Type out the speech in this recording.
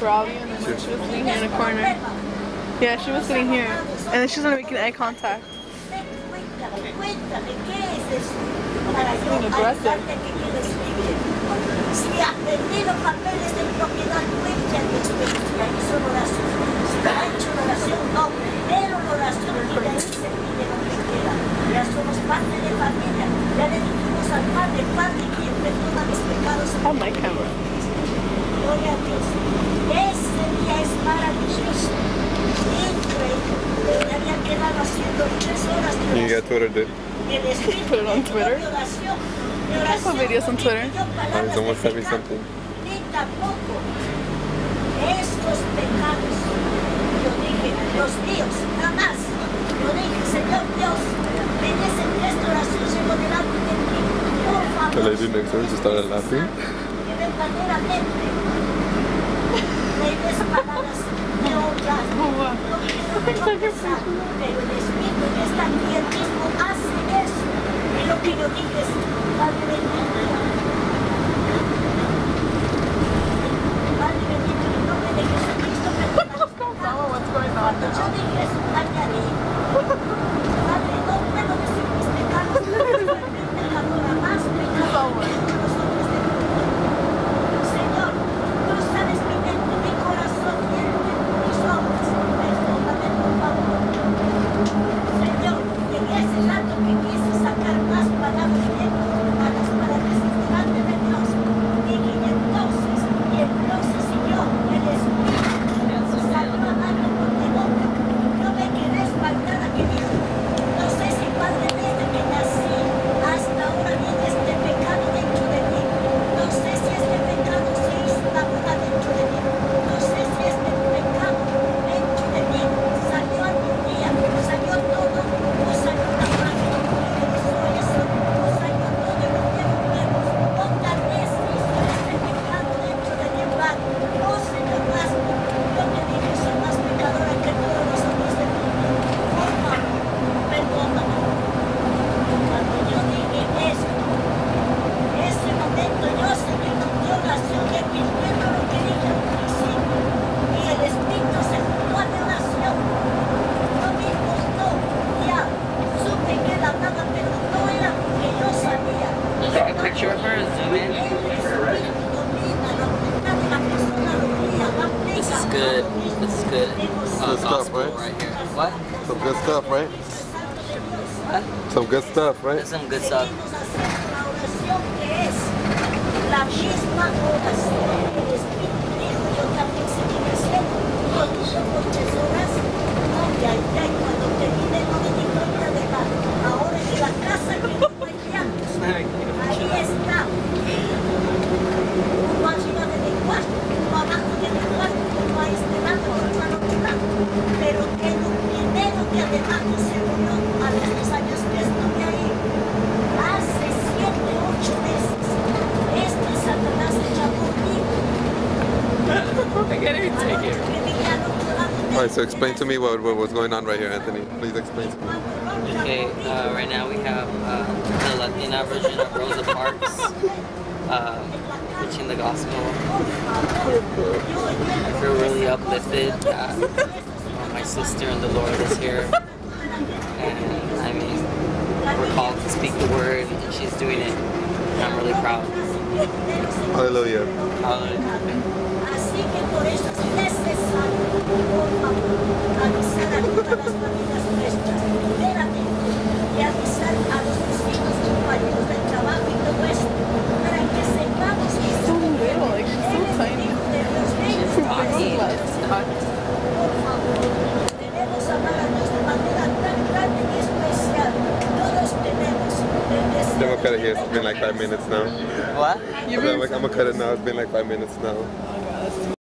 Brawley, and then she was sitting here in a corner. Yeah, she was sitting here, and then she's gonna make an eye contact. She's being aggressive. Oh, my camera. You got Twitter, dude? Put it on Twitter? I saw videos on Twitter. Oh, someone sent me something. The lady next door just started laughing. Right? That's some good stuff. So explain to me what's going on right here, Anthony. Please explain to me. Okay, right now we have the Latina version of Rosa Parks preaching the gospel. I feel really uplifted that my sister and the Lord is here. And I mean, we're called to speak the word, and she's doing it. And I'm really proud. Hallelujah. Hallelujah. So little. I'm gonna cut it here, it's been like 5 minutes now. What? I'm gonna cut it now, it's been like 5 minutes now.